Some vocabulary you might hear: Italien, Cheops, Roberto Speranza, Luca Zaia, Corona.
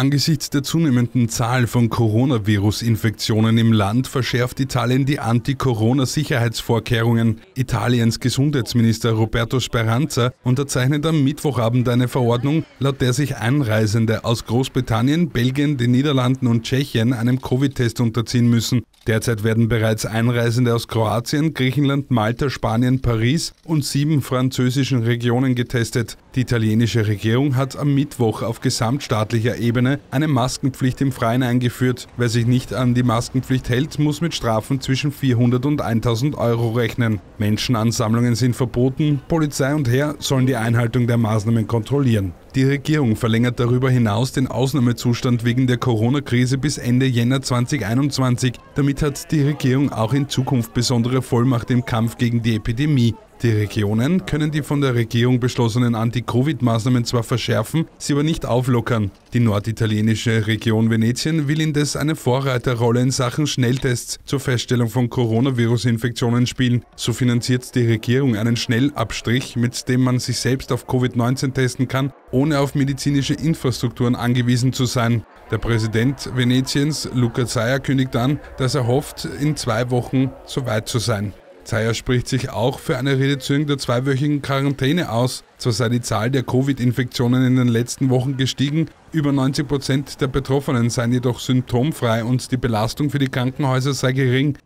Angesichts der zunehmenden Zahl von Coronavirus-Infektionen im Land verschärft Italien die Anti-Corona-Sicherheitsvorkehrungen. Italiens Gesundheitsminister Roberto Speranza unterzeichnet am Mittwochabend eine Verordnung, laut der sich Einreisende aus Großbritannien, Belgien, den Niederlanden und Tschechien einem Covid-Test unterziehen müssen. Derzeit werden bereits Einreisende aus Kroatien, Griechenland, Malta, Spanien, Paris und 7 französischen Regionen getestet. Die italienische Regierung hat am Mittwoch auf gesamtstaatlicher Ebene eine Maskenpflicht im Freien eingeführt. Wer sich nicht an die Maskenpflicht hält, muss mit Strafen zwischen 400 und 1000 Euro rechnen. Menschenansammlungen sind verboten, Polizei und Heer sollen die Einhaltung der Maßnahmen kontrollieren. Die Regierung verlängert darüber hinaus den Ausnahmezustand wegen der Corona-Krise bis Ende Jänner 2021. Damit hat die Regierung auch in Zukunft besondere Vollmacht im Kampf gegen die Epidemie. Die Regionen können die von der Regierung beschlossenen Anti-Covid-Maßnahmen zwar verschärfen, sie aber nicht auflockern. Die norditalienische Region Venetien will indes eine Vorreiterrolle in Sachen Schnelltests zur Feststellung von Coronavirus-Infektionen spielen. So finanziert die Regierung einen Schnellabstrich, mit dem man sich selbst auf Covid-19 testen kann, ohne auf medizinische Infrastrukturen angewiesen zu sein. Der Präsident Venetiens, Luca Zaia, kündigt an, dass er hofft, in 2 Wochen so weit zu sein. Zaia spricht sich auch für eine Reduzierung der 2-wöchigen Quarantäne aus. Zwar sei die Zahl der Covid-Infektionen in den letzten Wochen gestiegen, über 90% der Betroffenen seien jedoch symptomfrei und die Belastung für die Krankenhäuser sei gering.